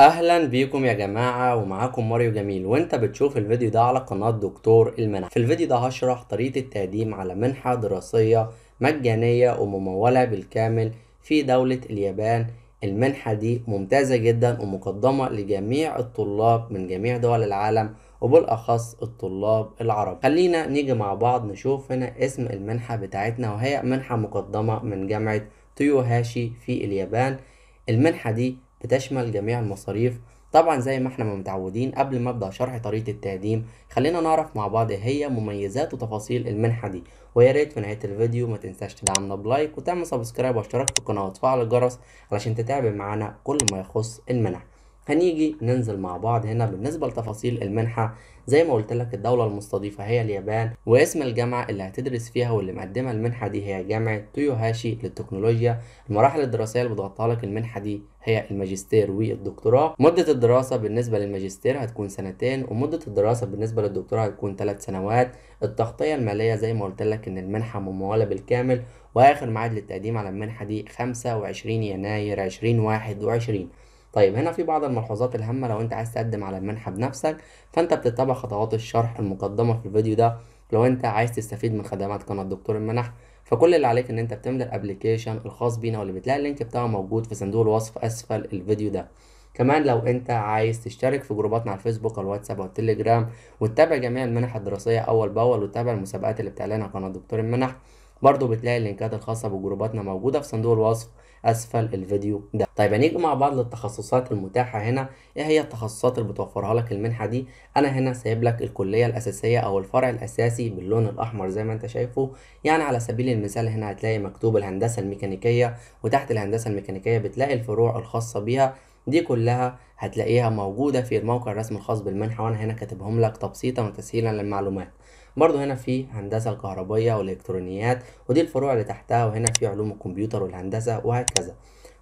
اهلا بيكم يا جماعه، ومعاكم ماريو جميل، وانت بتشوف الفيديو ده على قناه دكتور المنح. في الفيديو ده هشرح طريقه التقديم على منحه دراسيه مجانيه ومموله بالكامل في دوله اليابان. المنحه دي ممتازه جدا ومقدمه لجميع الطلاب من جميع دول العالم وبالاخص الطلاب العرب. خلينا نيجي مع بعض نشوف هنا اسم المنحه بتاعتنا، وهي منحه مقدمه من جامعه تويوهاشي في اليابان. المنحه دي بتشمل جميع المصاريف طبعا زي ما احنا متعودين. قبل ما ابدا شرح طريقه التقديم خلينا نعرف مع بعض هي مميزات وتفاصيل المنحه دي، ويا ريت في نهايه الفيديو ما تنساش تدعمنا بلايك وتعمل سبسكرايب واشتراك في القناه وتفعل الجرس علشان تتابع معانا كل ما يخص المنح. هنيجي ننزل مع بعض هنا بالنسبه لتفاصيل المنحه. زي ما قلت لك الدوله المستضيفه هي اليابان، واسم الجامعه اللي هتدرس فيها واللي مقدمه المنحه دي هي جامعه تويوهاشي للتكنولوجيا. المراحل الدراسيه اللي بتغطيها لك المنحه دي هي الماجستير والدكتوراه. مده الدراسه بالنسبه للماجستير هتكون سنتين، ومده الدراسه بالنسبه للدكتوراه هتكون 3 سنوات. التغطيه الماليه زي ما قلت لك ان المنحه مموله بالكامل، واخر ميعاد للتقديم على المنحه دي 25 يناير 2021. طيب هنا في بعض الملحوظات الهامة لو انت عايز تقدم على المنحة بنفسك، فانت بتتبع خطوات الشرح المقدمة في الفيديو ده. لو انت عايز تستفيد من خدمات قناة دكتور المنح، فكل اللي عليك ان انت بتملى الابليكيشن الخاص بينا، واللي بتلاقي اللينك بتاعه موجود في صندوق الوصف اسفل الفيديو ده. كمان لو انت عايز تشترك في جروباتنا على الفيسبوك والواتساب والتليجرام، وتتابع جميع المنح الدراسية اول باول، وتتابع المسابقات اللي بتعلنها قناة دكتور المنح، برضو بتلاقي اللينكات الخاصة بجروباتنا موجودة في صندوق الوصف اسفل الفيديو ده. طيب هنيجي مع بعض للتخصصات المتاحة هنا. ايه هي التخصصات اللي بتوفرها لك المنحة دي؟ انا هنا سايب لك الكلية الاساسية او الفرع الاساسي باللون الاحمر زي ما انت شايفه. يعني على سبيل المثال هنا هتلاقي مكتوب الهندسة الميكانيكية، وتحت الهندسة الميكانيكية بتلاقي الفروع الخاصة بيها، دي كلها هتلاقيها موجودة في الموقع الرسمي الخاص بالمنحة، وانا هنا كاتبهم لك تبسيطا وتسهيلا للمعلومات. برضو هنا في هندسة الكهربية والإلكترونيات، ودي الفروع اللي تحتها، وهنا في علوم الكمبيوتر والهندسة وهكذا.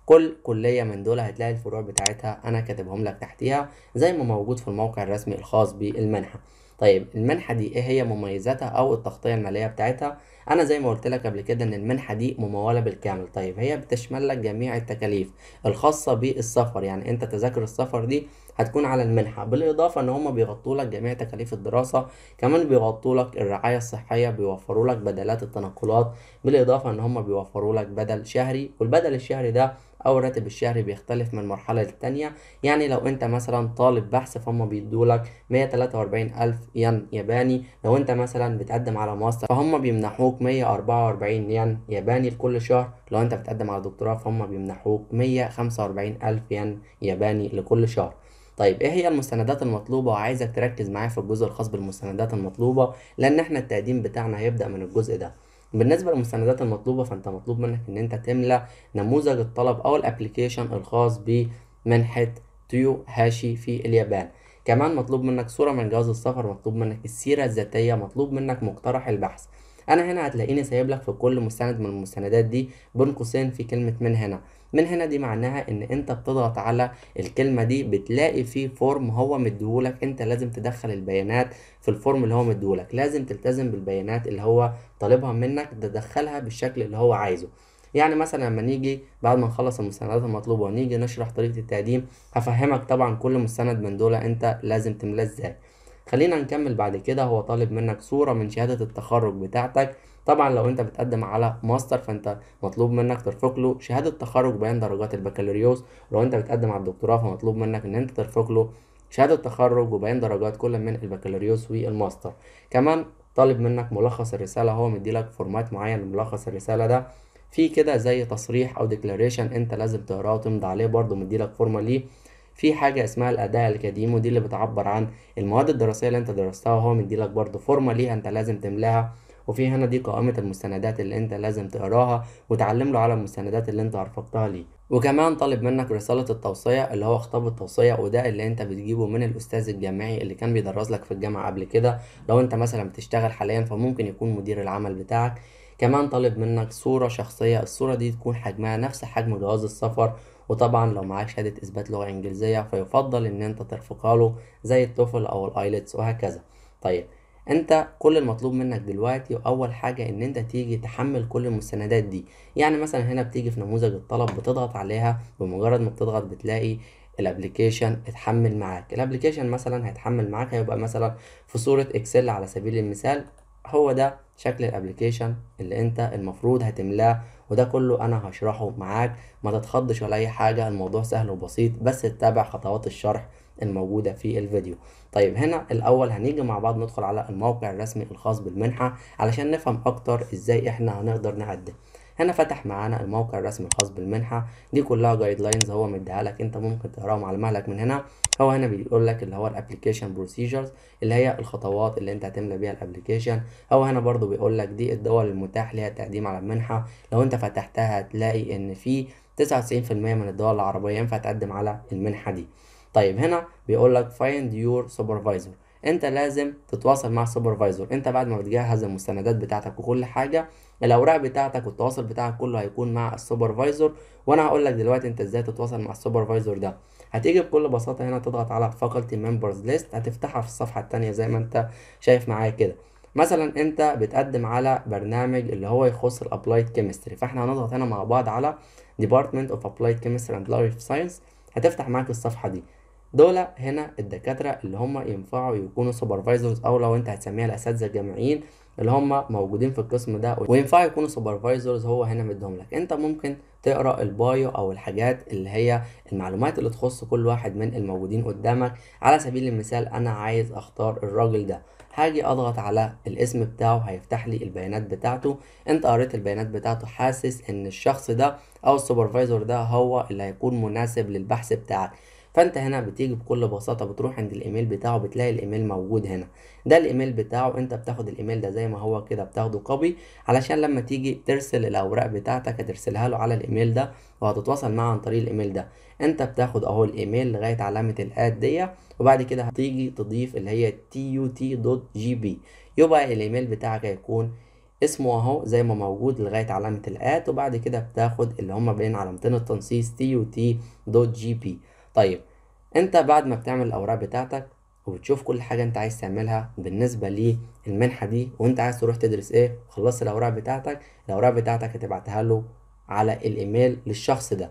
كل كلية من دول هتلاقي الفروع بتاعتها، أنا كاتبهم لك تحتيها زي ما موجود في الموقع الرسمي الخاص بالمنحة. طيب المنحة دي إيه هي مميزاتها أو التغطية المالية بتاعتها؟ أنا زي ما قلت لك قبل كده إن المنحة دي ممولة بالكامل. طيب هي بتشمل لك جميع التكاليف الخاصة بالسفر، يعني أنت تذاكر السفر دي هتكون على المنحة، بالإضافة إن هما بيغطوا لك جميع تكاليف الدراسة، كمان بيغطوا لك الرعاية الصحية، بيوفروا لك بدلات التنقلات، بالإضافة إن هما بيوفروا لك بدل شهري، والبدل الشهري ده أو الراتب الشهري بيختلف من مرحلة للتانية. يعني لو أنت مثلا طالب بحث فهم بيدوا لك 143,000 ين ياباني، لو أنت مثلا بتقدم على ماستر فهم بيمنحوك 144 ين ياباني لكل شهر، لو أنت بتقدم على دكتوراه فهم بيمنحوك 145,000 ين ياباني لكل شهر. طيب ايه هي المستندات المطلوبة؟ وعايزك تركز معايا في الجزء الخاص بالمستندات المطلوبة، لان احنا التقديم بتاعنا هيبدأ من الجزء ده. بالنسبة للمستندات المطلوبة، فانت مطلوب منك ان انت تملى نموذج الطلب او الابليكيشن الخاص بمنحة تويوهاشي في اليابان. كمان مطلوب منك صورة من جواز السفر، مطلوب منك السيرة الذاتية، مطلوب منك مقترح البحث. انا هنا هتلاقيني سايب لك في كل مستند من المستندات دي بين قوسين في كلمة من هنا. من هنا دي معناها ان انت بتضغط على الكلمة دي بتلاقي فيه فورم هو مديهولك، انت لازم تدخل البيانات في الفورم اللي هو مديهولك، لازم تلتزم بالبيانات اللي هو طالبها منك، تدخلها بالشكل اللي هو عايزه. يعني مثلا لما نيجي بعد ما نخلص المستندات المطلوبة ونيجي نشرح طريقة التقديم، هفهمك طبعا كل مستند من دول انت لازم تملاه ازاي. خلينا نكمل بعد كده. هو طالب منك صورة من شهادة التخرج بتاعتك، طبعا لو انت بتقدم على ماستر فانت مطلوب منك ترفق له شهادة تخرج بيان درجات البكالوريوس، ولو انت بتقدم على الدكتوراه فمطلوب منك ان انت ترفق له شهادة تخرج وبيان درجات كل من البكالوريوس والماستر. كمان طالب منك ملخص الرسالة، هو مديلك فورمات معين لملخص الرسالة ده، في كده زي تصريح او ديكلاريشن انت لازم تقراه وتمضي عليه، برضه مديلك فورمة ليه. في حاجة اسمها الأداء القديم، ودي اللي بتعبر عن المواد الدراسية اللي انت درستها، وهو مديلك برضو فورمة ليها انت لازم تملاها. وفي هنا دي قائمة المستندات اللي انت لازم تقراها وتعلم له على المستندات اللي انت ارفقتها ليه. وكمان طالب منك رسالة التوصية اللي هو خطاب التوصية، وده اللي انت بتجيبه من الاستاذ الجامعي اللي كان بيدرس لك في الجامعة قبل كده، لو انت مثلا بتشتغل حاليا فممكن يكون مدير العمل بتاعك. كمان طالب منك صورة شخصية، الصورة دي تكون حجمها نفس حجم جواز السفر، وطبعا لو معاك شهادة اثبات لغة انجليزية فيفضل ان انت ترفقها له زي التوفل او الايلتس وهكذا. طيب انت كل المطلوب منك دلوقتي واول حاجة ان انت تيجي تحمل كل المستندات دي. يعني مثلا هنا بتيجي في نموذج الطلب بتضغط عليها، بمجرد ما بتضغط بتلاقي الابليكيشن اتحمل معاك. الابليكيشن مثلا هيتحمل معاك هيبقى مثلا في صورة اكسل على سبيل المثال، هو ده شكل الابليكيشن اللي انت المفروض هتملاه، وده كله انا هشرحه معاك، ما تتخضش ولا اي حاجة، الموضوع سهل وبسيط، بس تتابع خطوات الشرح الموجودة في الفيديو. طيب هنا الاول هنيجي مع بعض ندخل على الموقع الرسمي الخاص بالمنحة علشان نفهم اكتر ازاي احنا هنقدر نقدم. هنا فتح معانا الموقع الرسمي الخاص بالمنحة، دي كلها جايد لاينز هو مديها لك، انت ممكن تقراهم على مهلك من هنا. هو هنا بيقول لك اللي هو الابلكيشن بروسيجرز اللي هي الخطوات اللي انت هتملى بيها الابلكيشن. هو هنا برضو بيقول لك دي الدول المتاح ليها التقديم على المنحة، لو انت فتحتها هتلاقي ان في 99% من الدول العربية ينفع تقدم على المنحة دي. طيب هنا بيقول لك find your supervisor، انت لازم تتواصل مع السوبرفايزر. انت بعد ما بتجهز المستندات بتاعتك وكل حاجه، الاوراق بتاعتك والتواصل بتاعك كله هيكون مع السوبرفايزر، وانا هقول لك دلوقتي انت ازاي تتواصل مع السوبرفايزر ده. هتيجي بكل بساطه هنا تضغط على faculty members list، هتفتحها في الصفحه الثانيه زي ما انت شايف معايا كده. مثلا انت بتقدم على برنامج اللي هو يخص الابلايد كيمستري، فاحنا هنضغط هنا مع بعض على ديبارتمنت اوف ابلايد كيمستري اند لايف ساينس، هتفتح معاك الصفحه دي. دول هنا الدكاترة اللي هم ينفعوا يكونوا سوبرفايزرز، او لو انت هتسميها الاساتذة الجامعيين اللي هم موجودين في القسم ده وينفعوا يكونوا سوبرفايزرز، هو هنا مديهم لك. انت ممكن تقرا البايو او الحاجات اللي هي المعلومات اللي تخص كل واحد من الموجودين قدامك. على سبيل المثال انا عايز اختار الراجل ده، هاجي اضغط على الاسم بتاعه هيفتح لي البيانات بتاعته. انت قريت البيانات بتاعته، حاسس ان الشخص ده او السوبرفايزر ده هو اللي هيكون مناسب للبحث بتاعك، فانت هنا بتيجي بكل بساطه بتروح عند الايميل بتاعه، بتلاقي الايميل موجود هنا، ده الايميل بتاعه. انت بتاخد الايميل ده زي ما هو كده، بتاخده كوبي علشان لما تيجي ترسل الاوراق بتاعتك هترسلها له على الايميل ده، وهتتواصل معاه عن طريق الايميل ده. انت بتاخد اهو الايميل لغايه علامه الاد دي، وبعد كده هتيجي تضيف اللي هي tut.gb، يبقى الايميل بتاعك هيكون اسمه اهو زي ما موجود لغايه علامه الاد، وبعد كده بتاخد اللي هم بين علامتين التنصيص tut.gb. طيب انت بعد ما بتعمل الاوراق بتاعتك وبتشوف كل حاجه انت عايز تعملها بالنسبه للمنحه دي وانت عايز تروح تدرس ايه، خلصت الاوراق بتاعتك، الاوراق بتاعتك هتبعتها له على الايميل للشخص ده.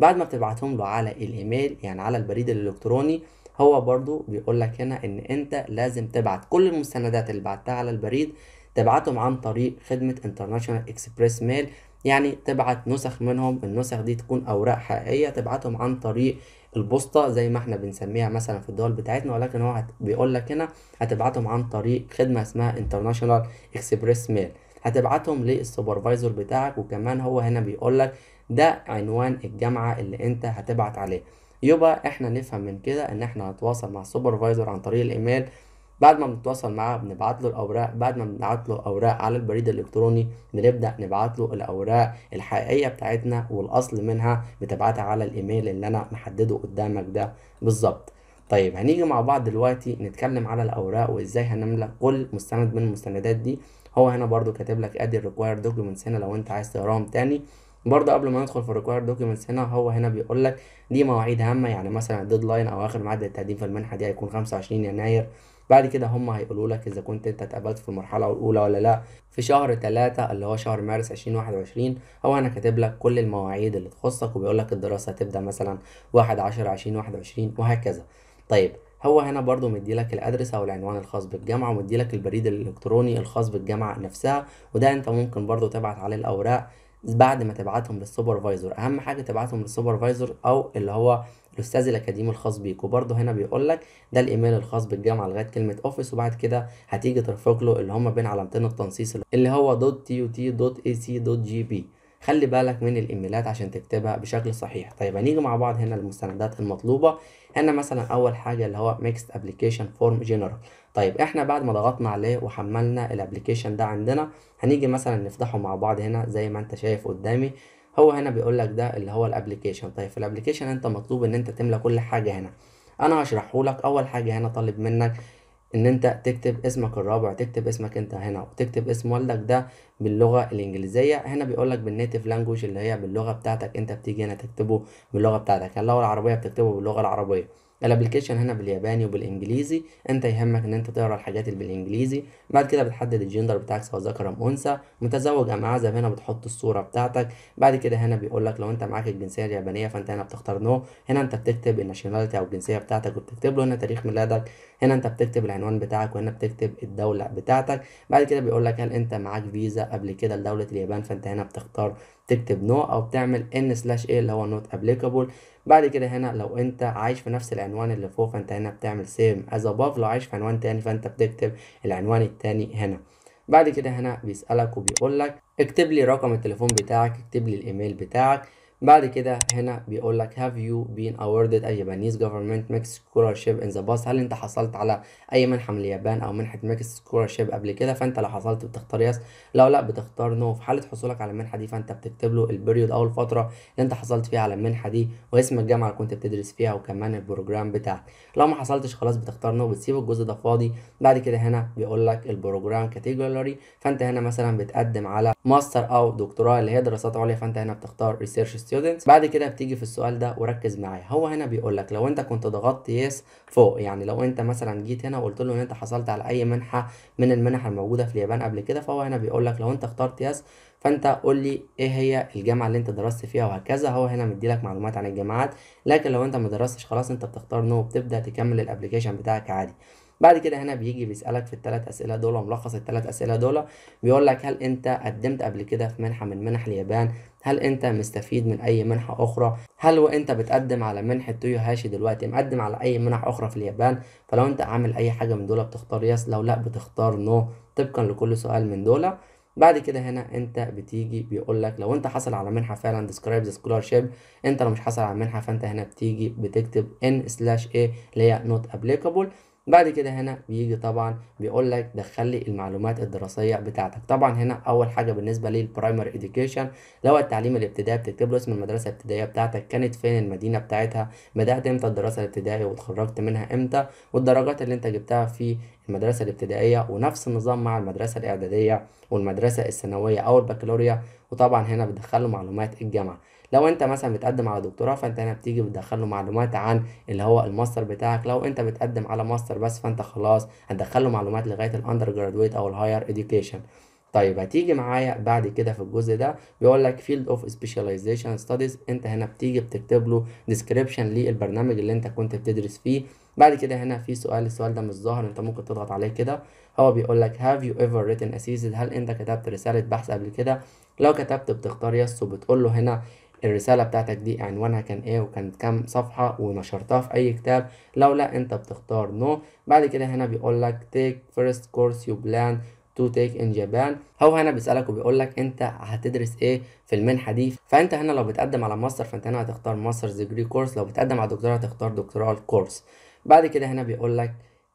بعد ما بتبعتهم له على الايميل يعني على البريد الالكتروني، هو برضو بيقول لك هنا ان انت لازم تبعت كل المستندات اللي بعتها على البريد، تبعتهم عن طريق خدمه انترناشونال اكسبريس ميل، يعني تبعت نسخ منهم، النسخ دي تكون اوراق حقيقيه، تبعتهم عن طريق البوسطة زي ما احنا بنسميها مثلا في الدول بتاعتنا، ولكن هو بيقول لك هنا هتبعتهم عن طريق خدمة اسمها انترناشونال اكسبريس ميل، هتبعتهم للسوبرفايزر بتاعك. وكمان هو هنا بيقول لك ده عنوان الجامعة اللي انت هتبعت عليه. يبقى احنا نفهم من كده ان احنا هنتواصل مع السوبرفايزر عن طريق الايميل، بعد ما بنتواصل معاه بنبعت له الاوراق، بعد ما بنبعت له الاوراق على البريد الالكتروني بنبدا نبعت له الاوراق الحقيقيه بتاعتنا، والاصل منها بتبعتها على الايميل اللي انا محدده قدامك ده بالظبط. طيب هنيجي مع بعض دلوقتي نتكلم على الاوراق وازاي هنملى كل مستند من المستندات دي. هو هنا برده كاتب لك ادي الريكوايرد دوكيومنتس هنا لو انت عايز تقراهم تاني. برضه قبل ما ندخل في الريكوايرد دوكيومنتس هنا، هو هنا بيقول لك دي مواعيد هامه، يعني مثلا الديدلاين او اخر ميعاد للتقديم في المنحه دي هيكون 25 يناير. بعد كده هم هيقولوا لك اذا كنت انت اتقبلت في المرحله الاولى ولا لا في شهر 3 اللي هو شهر مارس 2021. هو انا كاتب لك كل المواعيد اللي تخصك، وبيقول لك الدراسه هتبدا مثلا 1/10/2021 وهكذا. طيب هو هنا برضو مدي لك الادرس او العنوان الخاص بالجامعه، ومدي لك البريد الالكتروني الخاص بالجامعه نفسها، وده انت ممكن برضو تبعت عليه الاوراق بعد ما تبعتهم للسوبرفايزر. اهم حاجه تبعتهم للسوبرفايزر او اللي هو الاستاذ الاكاديمي الخاص بيك. وبرده هنا بيقول لك ده الايميل الخاص بالجامعه لغايه كلمه اوفيس، وبعد كده هتيجي ترفق له اللي هم بين علامتين التنصيص اللي هو .tut.ac.gb. خلي بالك من الايميلات عشان تكتبها بشكل صحيح. طيب هنيجي مع بعض هنا المستندات المطلوبه. هنا مثلا اول حاجه اللي هو ميكس ابلكيشن فورم جنرال. طيب احنا بعد ما ضغطنا عليه وحملنا الابلكيشن ده عندنا، هنيجي مثلا نفتحه مع بعض هنا زي ما انت شايف قدامي. هو هنا بيقول لك ده اللي هو الابلكيشن. طيب في الابلكيشن انت مطلوب ان انت تملى كل حاجه هنا، انا هشرحه لك. اول حاجه هنا طالب منك ان انت تكتب اسمك الرابع، تكتب اسمك انت هنا، وتكتب اسم والدك ده باللغه الانجليزيه. هنا بيقول لك بالنيتيف لانجوج اللي هي باللغه بتاعتك، انت بتيجي هنا تكتبه باللغه بتاعتك. لو العربيه بتكتبه باللغه العربيه، الابلكيشن هنا بالياباني وبالانجليزي. انت يهمك ان انت تقرا الحاجات اللي بالانجليزي. بعد كده بتحدد الجندر بتاعك سواء ذكر ام انثى، متزوج ام عازب، هنا بتحط الصوره بتاعتك. بعد كده هنا بيقول لك لو انت معاك الجنسيه اليابانيه فانت هنا بتختار نو، هنا انت بتكتب الناشوناليتي او الجنسيه بتاعتك وبتكتب له هنا تاريخ ميلادك، هنا انت بتكتب العنوان بتاعك، وهنا بتكتب الدوله بتاعتك. بعد كده بيقول لك هل انت معاك فيزا قبل كده لدوله اليابان، فانت هنا بتختار تكتب نو او بتعمل n/a اللي هو نوت ابليكابل. بعد كده هنا لو انت عايش في نفس العنوان اللي فوق فانت هنا بتعمل سيم از اباف، لو عايش في عنوان تاني فانت بتكتب العنوان التاني هنا. بعد كده هنا بيسألك وبيقول لك اكتب لي رقم التليفون بتاعك، اكتب لي الايميل بتاعك. بعد كده هنا بيقول لك have you been awarded a Japanese government mixed scholarship in the past، هل انت حصلت على اي منحه من اليابان او منحه mixed scholarship قبل كده؟ فانت لو حصلت بتختار yes، لو لا بتختار no. في حاله حصولك على المنحه دي فانت بتكتب له البريود او الفتره اللي انت حصلت فيها على المنحه دي، واسم الجامعه اللي كنت بتدرس فيها، وكمان البروجرام بتاعك. لو ما حصلتش خلاص بتختار no، بتسيب الجزء ده فاضي. بعد كده هنا بيقول لك البروجرام category، فانت هنا مثلا بتقدم على ماستر او دكتوراه اللي هي دراسات عليا، فانت هنا بتختار research. بعد كده بتيجي في السؤال ده وركز معايا، هو هنا بيقول لك لو انت كنت ضغطت يس فوق، يعني لو انت مثلا جيت هنا وقلت له ان انت حصلت على اي منحه من المنح الموجوده في اليابان قبل كده، فهو هنا بيقول لك لو انت اخترت يس فانت قول لي ايه هي الجامعه اللي انت درست فيها وهكذا. هو هنا مديلك معلومات عن الجامعات، لكن لو انت ما درستش خلاص انت بتختار نو وبتبدا تكمل الابلكيشن بتاعك عادي. بعد كده هنا بيجي بيسألك في الثلاث أسئلة دول، ملخص الثلاث أسئلة دول. بيقول لك هل أنت قدمت قبل كده في منحة من منح اليابان؟ هل أنت مستفيد من أي منحة أخرى؟ هل وأنت بتقدم على منحة تويوهاشي دلوقتي مقدم على أي منح أخرى في اليابان؟ فلو أنت عامل أي حاجة من دول بتختار يس، لو لأ بتختار نو طبقا لكل سؤال من دول. بعد كده هنا انت بتيجي بيقول لك لو انت حصل على منحه فعلا ديسكرايب ذا سكولارشيب، انت لو مش حصل على منحه فانت هنا بتيجي بتكتب n/a اللي هي نوت ابليكابل. بعد كده هنا بيجي طبعا بيقول لك دخل لي المعلومات الدراسيه بتاعتك. طبعا هنا اول حاجه بالنسبه للبرايمري اديوكيشن لو التعليم الابتدائي، بتكتب له اسم المدرسه الابتدائيه بتاعتك، كانت فين، المدينه بتاعتها، بدات امتى الدراسه الابتدائيه واتخرجت منها امتى، والدرجات اللي انت جبتها في المدرسه الابتدائيه، ونفس النظام مع المدرسه الاعداديه والمدرسه الثانويه او البكالوريا. وطبعا هنا بتدخله معلومات الجامعه. لو انت مثلا بتقدم على دكتوراه فانت هنا بتيجي بتدخله معلومات عن اللي هو الماستر بتاعك. لو انت بتقدم على ماستر بس فانت خلاص هتدخله معلومات لغايه الاندر جرادويت او الهاير اديوكيشن. طيب هتيجي معايا بعد كده في الجزء ده بيقول لك فيلد اوف سبيشاليزيشن ستاديز، انت هنا بتيجي بتكتب له ديسكريبشن للبرنامج اللي انت كنت بتدرس فيه. بعد كده هنا في سؤال، السؤال ده مش ظاهر، انت ممكن تضغط عليه كده. هو بيقول لك هاف يو ايفر written a thesis، هل انت كتبت رساله بحث قبل كده؟ لو كتبت بتختار يس، وبتقول له هنا الرسالة بتاعتك دي عنوانها كان ايه وكانت كام صفحة ونشرتها في اي كتاب، لو لا انت بتختار نو. بعد كده هنا بيقول لك take first course you plan to take in Japan، هو هنا بيسألك وبيقول لك انت هتدرس ايه في المنحة دي. فانت هنا لو بتقدم على ماستر فانت هنا هتختار ماستر ديجري كورس، لو بتقدم على دكتوراه هتختار دكتورال كورس. بعد كده هنا بيقول لك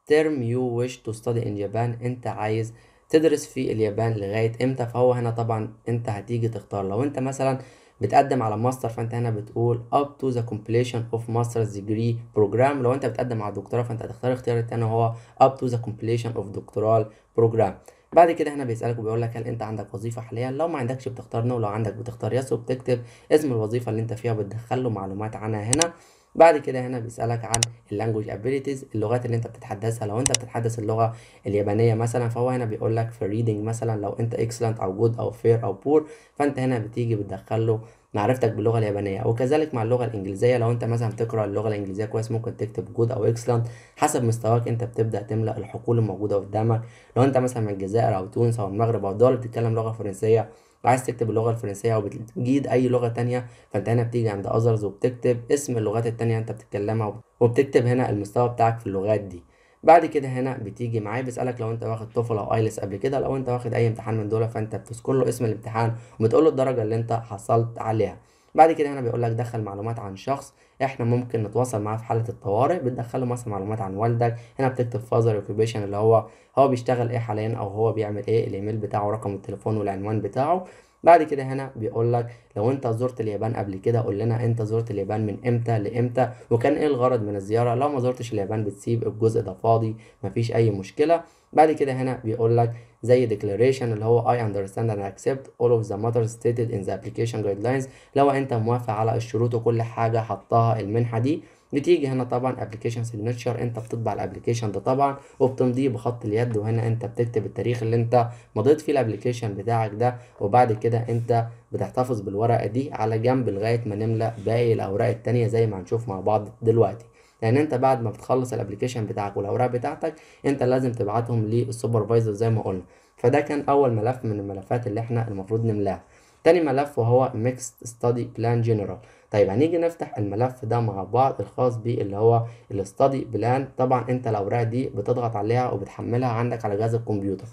term you wish to study in Japan، انت عايز تدرس في اليابان لغاية امتى؟ فهو هنا طبعا انت هتيجي تختار. لو انت مثلا بتقدم على ماستر فانت هنا بتقول up to the completion of master's degree program، لو انت بتقدم على دكتوراه فانت هتختار اختيار التاني هو up to the completion of doctoral program. بعد كده هنا بيسألك وبيقول لك هل انت عندك وظيفة حاليا؟ لو ما عندكش بتختار نو، لو عندك بتختار يس، وبتكتب اسم الوظيفة اللي انت فيها، بتدخله معلومات عنها هنا. بعد كده هنا بيسألك عن اللانجوج ابيليتيز، اللغات اللي انت بتتحدثها، لو انت بتتحدث اللغة اليابانية مثلا فهو هنا بيقول لك في الريدنج مثلا لو انت اكسلنت او جود او فير او بور، فانت هنا بتيجي بتدخله معرفتك باللغة اليابانية. وكذلك مع اللغة الانجليزية، لو انت مثلا بتقرأ اللغة الانجليزية كويس ممكن تكتب جود او اكسلنت حسب مستواك، انت بتبدأ تملأ الحقول الموجودة قدامك. لو انت مثلا من الجزائر او تونس او المغرب او الدول بتتكلم لغة فرنسية وعايز تكتب اللغة الفرنسية، وبتجيد أي لغة تانية فأنت هنا بتيجي عند أذرز وبتكتب اسم اللغات التانية أنت بتتكلمها، وبتكتب هنا المستوى بتاعك في اللغات دي. بعد كده هنا بتيجي معاه بيسألك لو أنت واخد توفل أو آيلتس قبل كده، لو أنت واخد أي امتحان من دول فأنت بتذكر له اسم الامتحان وبتقول له الدرجة اللي أنت حصلت عليها. بعد كده هنا بيقول لك دخل معلومات عن شخص احنا ممكن نتواصل معاه في حاله الطوارئ، بتدخله مثلا معلومات عن والدك، هنا بتكتب فازر اوكيبيشن اللي هو بيشتغل ايه حاليا او هو بيعمل ايه، الايميل بتاعه، رقم التليفون والعنوان بتاعه. بعد كده هنا بيقول لك لو انت زرت اليابان قبل كده قول لنا انت زرت اليابان من امتى لامتى وكان ايه الغرض من الزياره. لو ما زرتش اليابان بتسيب الجزء ده فاضي مفيش اي مشكله. بعد كده هنا بيقول لك زي declaration اللي هو I understand and accept all of the matters stated in the application guidelines، لو انت موافق على الشروط وكل حاجه حطها المنحه دي. بتيجي هنا طبعا ابلكيشن سيجنتشر، انت بتطبع الابلكيشن ده طبعا وبتمضيه بخط اليد، وهنا انت بتكتب التاريخ اللي انت مضيت فيه الابلكيشن بتاعك ده، وبعد كده انت بتحتفظ بالورقه دي على جنب لغايه ما نملأ باقي الاوراق التانيه زي ما هنشوف مع بعض دلوقتي. يعني انت بعد ما بتخلص الابلكيشن بتاعك والاوراق بتاعتك انت لازم تبعتهم للسوبرفايزر زي ما قلنا. فده كان اول ملف من الملفات اللي احنا المفروض نملاها. تاني ملف وهو Mixed Study Plan General. طيب هنيجي نفتح الملف ده مع بعض الخاص بيه اللي هو الستادي بلان. طبعا انت الاوراق دي بتضغط عليها وبتحملها عندك على جهاز الكمبيوتر،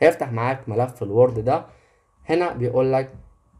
هيفتح معاك ملف الوورد ده. هنا بيقول لك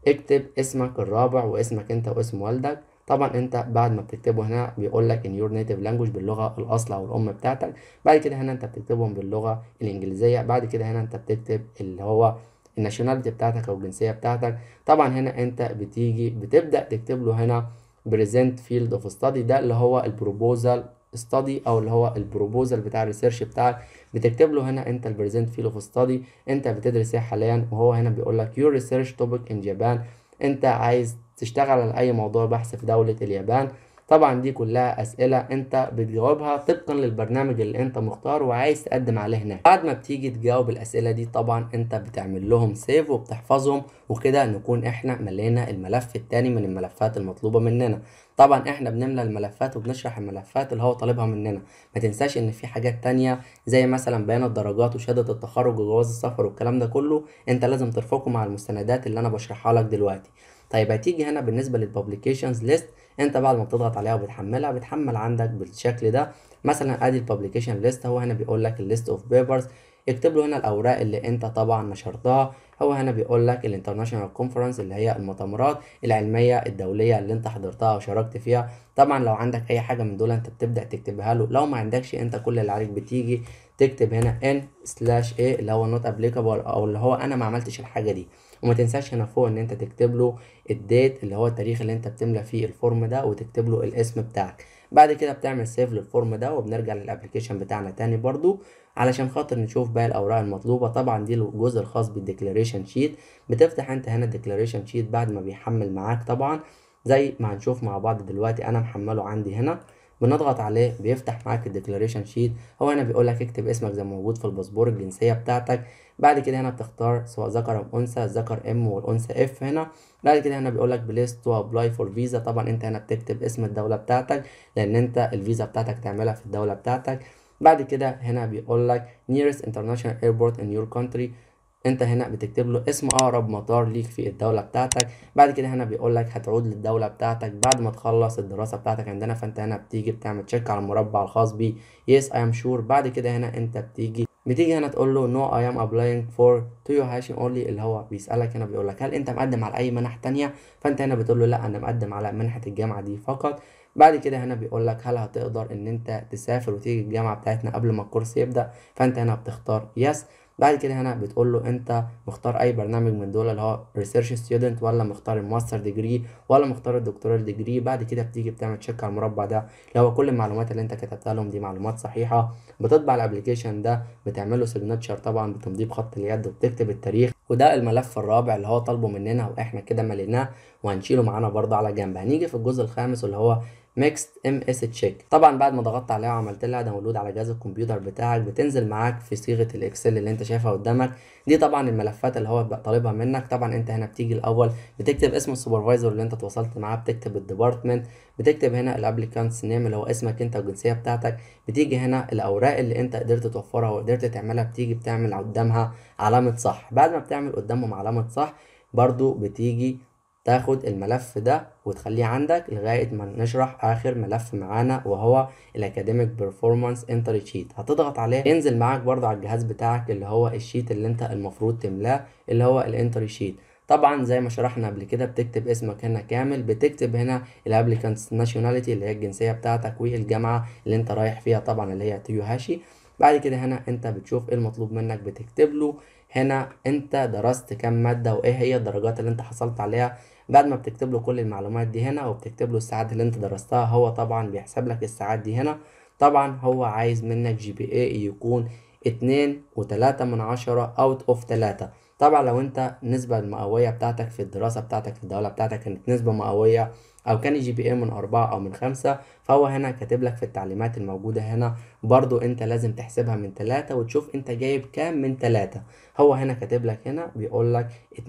اكتب اسمك الرابع واسمك انت واسم والدك. طبعا انت بعد ما بتكتبه هنا بيقول لك in your native language باللغه الاصل او الام بتاعتك. بعد كده هنا انت بتكتبهم باللغه الانجليزيه. بعد كده هنا انت بتكتب اللي هو الناشوناليتي بتاعتك او الجنسيه بتاعتك. طبعا هنا انت بتيجي بتبدا تكتب له هنا بريزنت فيلد اوف ستادي، ده اللي هو البروبوزال ستادي او اللي هو البروبوزال بتاع الريسيرش بتاعك، بتكتب له هنا انت البريزنت فيلد اوف ستادي انت بتدرس ايه حاليا. وهو هنا بيقول لك يور ريسيرش توبيك ان جابان، انت عايز تشتغل على اي موضوع بحث في دوله اليابان. طبعا دي كلها اسئله انت بتجاوبها طبقا للبرنامج اللي انت مختار وعايز تقدم عليه هناك. بعد ما بتيجي تجاوب الاسئله دي طبعا انت بتعمل لهم سيف وبتحفظهم، وكده نكون احنا ملينا الملف الثاني من الملفات المطلوبه مننا. طبعا احنا بنملى الملفات وبنشرح الملفات اللي هو طالبها مننا. ما تنساش ان في حاجات تانية زي مثلا بيان الدرجات وشهاده التخرج وجواز السفر والكلام ده كله انت لازم ترفقه مع المستندات اللي انا بشرحها لك دلوقتي. طيب هتيجي هنا بالنسبه للببليكيشنز ليست، انت بعد ما بتضغط عليها وبتحملها بتحمل عندك بالشكل ده. مثلا ادي الببليكيشن ليست، هو هنا بيقول لك الليست اوف بيبرز، اكتب له هنا الاوراق اللي انت طبعا نشرتها. هو هنا بيقول لك الانترناشونال كونفرنس اللي هي المؤتمرات العلميه الدوليه اللي انت حضرتها وشاركت فيها. طبعا لو عندك اي حاجه من دول انت بتبدا تكتبها له، لو ما عندكش انت كل اللي عليك بتيجي تكتب هنا n/a اللي هو نوت ابليكابل او اللي هو انا ما عملتش الحاجه دي. وما تنساش هنا فوق ان انت تكتب له الديت اللي هو التاريخ اللي انت بتملى فيه الفورم ده، وتكتب له الاسم بتاعك. بعد كده بتعمل سيف للفورم ده وبنرجع للابلكيشن بتاعنا تاني برضو علشان خاطر نشوف باقي الاوراق المطلوبه. طبعا دي الجزء الخاص بالديكلاريشن شيت. بتفتح انت هنا الديكلاريشن شيت بعد ما بيحمل معاك طبعا زي ما هنشوف مع بعض دلوقتي. انا محمله عندي هنا، بنضغط عليه بيفتح معاك الديكلاريشن شيت. هو هنا بيقول لك اكتب اسمك زي ما موجود في الباسبور، الجنسيه بتاعتك. بعد كده هنا بتختار سواء ذكر ام انثى، الذكر ام والانثى اف هنا. بعد كده هنا بيقول لك بليس تو ابلاي فور فيزا، طبعا انت هنا بتكتب اسم الدوله بتاعتك لان انت الفيزا بتاعتك تعملها في الدوله بتاعتك. بعد كده هنا بيقول لك nearest international airport in your country، انت هنا بتكتب له اسم اقرب مطار ليك في الدوله بتاعتك. بعد كده هنا بيقول لك هتعود للدوله بتاعتك بعد ما تخلص الدراسه بتاعتك عندنا، فانت هنا بتيجي بتعمل تشيك على المربع الخاص بيه يس اي ام شور. بعد كده هنا انت بتيجي هنا تقول له نو اي ام ابلاينج فور تويوهاشي اونلي، اللي هو بيسالك هنا بيقول لك هل انت مقدم على اي منح تانية، فانت هنا بتقول له لا انا مقدم على منحه الجامعه دي فقط. بعد كده هنا بيقول لك هل هتقدر ان انت تسافر وتيجي الجامعه بتاعتنا قبل ما الكورس يبدا، فانت هنا بتختار يس. بعد كده هنا بتقول له انت مختار اي برنامج من دول اللي هو ريسيرش ستودنت، ولا مختار الماستر ديجري، ولا مختار الدكتوراه ديجري. بعد كده بتيجي بتعمل تشيك على المربع ده اللي هو كل المعلومات اللي انت كتبتها لهم دي معلومات صحيحه. بتطبع الابلكيشن ده بتعمل له سيجنتشر طبعا بتمضيه بخط اليد وبتكتب التاريخ. وده الملف الرابع اللي هو طالبه مننا واحنا كده مليناه وهنشيله معانا برضه على جنب. هنيجي في الجزء الخامس اللي هو Mixed MS Check. طبعا بعد ما ضغطت عليها وعملت لها داونلود على جهاز الكمبيوتر بتاعك بتنزل معاك في صيغه الاكسل اللي انت شايفها قدامك. دي طبعا الملفات اللي هو طالبها منك. طبعا انت هنا بتيجي الاول بتكتب اسم السوبرفايزر اللي انت اتواصلت معاه، بتكتب الديبارتمنت، بتكتب هنا الابليكانتس نيم اللي هو اسمك انت والجنسيه بتاعتك. بتيجي هنا الاوراق اللي انت قدرت توفرها وقدرت تعملها بتيجي بتعمل قدامها علامه صح. بعد ما بتعمل قدامهم علامه صح برضو بتيجي تاخد الملف ده وتخليه عندك لغايه ما نشرح اخر ملف معانا وهو الاكاديميك بيرفورمانس انتري شيت. هتضغط عليه ينزل معاك برضه على الجهاز بتاعك اللي هو الشيت اللي انت المفروض تملاه اللي هو الانتري شيت. طبعا زي ما شرحنا قبل كده بتكتب اسمك هنا كامل، بتكتب هنا الابليكانتس ناشوناليتي اللي هي الجنسيه بتاعتك والجامعه اللي انت رايح فيها طبعا اللي هي تويوهاشي. بعد كده هنا انت بتشوف ايه المطلوب منك، بتكتب له هنا انت درست كام ماده وايه هي الدرجات اللي انت حصلت عليها. بعد ما بتكتب له كل المعلومات دي هنا وبتكتب له الساعات اللي انت درستها، هو طبعا بيحسب لك الساعات دي هنا. طبعا هو عايز منك GPA يكون 2.3 اوت اوف 3. طبعا لو انت النسبة المئوية بتاعتك في الدراسة بتاعتك في الدولة بتاعتك كانت نسبة مئوية او كان جي بي اي من 4 او من 5، فهو هنا كاتب لك في التعليمات الموجودة هنا برضو انت لازم تحسبها من 3 وتشوف انت جايب كام من 3. هو هنا كاتب لك هنا بيقول لك 2.3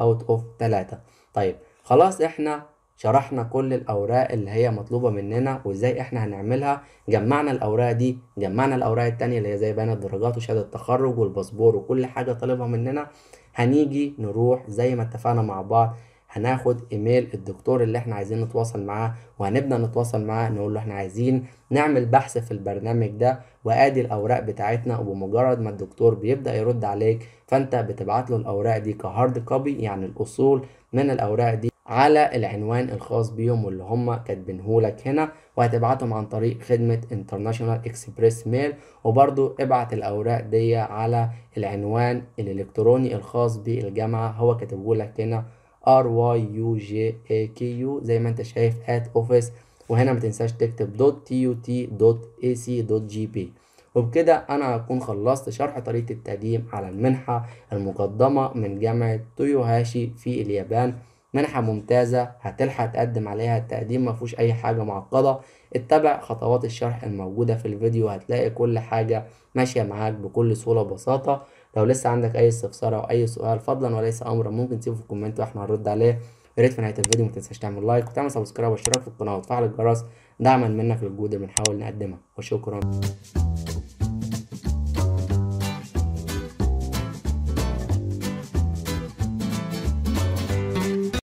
out of 3. طيب خلاص احنا شرحنا كل الأوراق اللي هي مطلوبة مننا وإزاي إحنا هنعملها، جمعنا الأوراق دي، جمعنا الأوراق التانية اللي هي زي بيان الدرجات وشهادة التخرج والباسبور وكل حاجة طالبها مننا. هنيجي نروح زي ما اتفقنا مع بعض، هناخد إيميل الدكتور اللي إحنا عايزين نتواصل معاه وهنبدأ نتواصل معاه نقول له إحنا عايزين نعمل بحث في البرنامج ده وآدي الأوراق بتاعتنا، وبمجرد ما الدكتور بيبدأ يرد عليك فأنت بتبعت له الأوراق دي كهارد كوبي، يعني الأصول من الأوراق دي على العنوان الخاص بيهم واللي هم كاتبينهولك هنا، وهتبعتهم عن طريق خدمة انترناشونال اكسبريس ميل. وبرضو ابعت الأوراق دي على العنوان الإلكتروني الخاص بالجامعة، هو كاتبهولك هنا RYUGAKU زي ما انت شايف @office، وهنا ما تنساش تكتب .tut.ac.gp. وبكده انا هكون خلصت شرح طريقة التقديم على المنحة المقدمة من جامعة تويوهاشي في اليابان. منحة ممتازة هتلحق تقدم عليها، التقديم مفيهوش أي حاجة معقدة، اتبع خطوات الشرح الموجودة في الفيديو هتلاقي كل حاجة ماشية معاك بكل سهولة وبساطة. لو لسه عندك أي استفسار أو أي سؤال فضلا وليس أمرا ممكن تسيبه في الكومنت واحنا هنرد عليه. ياريت في نهاية الفيديو متنساش تعمل لايك وتعمل سبسكرايب واشتراك في القناة وتفعل الجرس دعما منك للجهود اللي بنحاول نقدمها، وشكرا.